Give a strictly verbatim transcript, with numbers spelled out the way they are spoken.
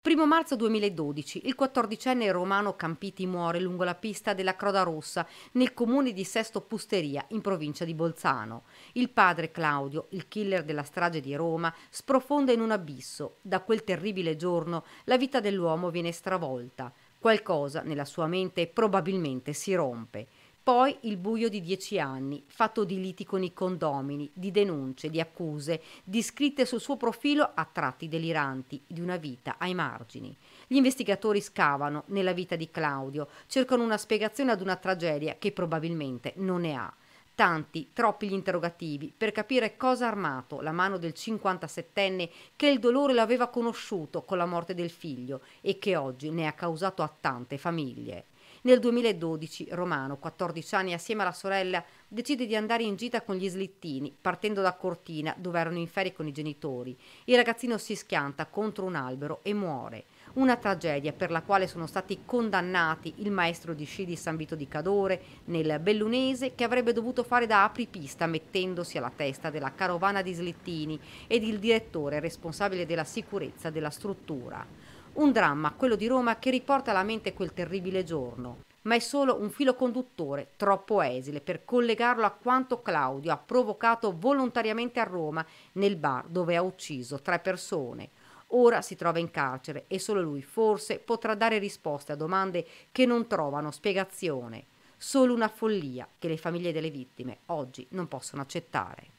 primo marzo duemiladodici, il quattordicenne Romano Campiti muore lungo la pista della Croda Rossa nel comune di Sesto Pusteria, in provincia di Bolzano. Il padre Claudio, il killer della strage di Roma, sprofonda in un abisso. Da quel terribile giorno la vita dell'uomo viene stravolta. Qualcosa nella sua mente probabilmente si rompe. Poi il buio di dieci anni, fatto di liti con i condomini, di denunce, di accuse, di scritte sul suo profilo a tratti deliranti, di una vita ai margini. Gli investigatori scavano nella vita di Claudio, cercano una spiegazione ad una tragedia che probabilmente non ne ha. Tanti, troppi gli interrogativi per capire cosa ha armato la mano del cinquantasettenne che il dolore l'aveva conosciuto con la morte del figlio e che oggi ne ha causato a tante famiglie. Nel duemiladodici Romano, quattordici anni, assieme alla sorella, decide di andare in gita con gli slittini, partendo da Cortina, dove erano in ferie con i genitori. Il ragazzino si schianta contro un albero e muore. Una tragedia per la quale sono stati condannati il maestro di sci di San Vito di Cadore, nel Bellunese, che avrebbe dovuto fare da apripista mettendosi alla testa della carovana di slittini, ed il direttore responsabile della sicurezza della struttura. Un dramma, quello di Roma, che riporta alla mente quel terribile giorno, ma è solo un filo conduttore troppo esile per collegarlo a quanto Claudio ha provocato volontariamente a Roma nel bar dove ha ucciso tre persone. Ora si trova in carcere e solo lui forse potrà dare risposte a domande che non trovano spiegazione. Solo una follia che le famiglie delle vittime oggi non possono accettare.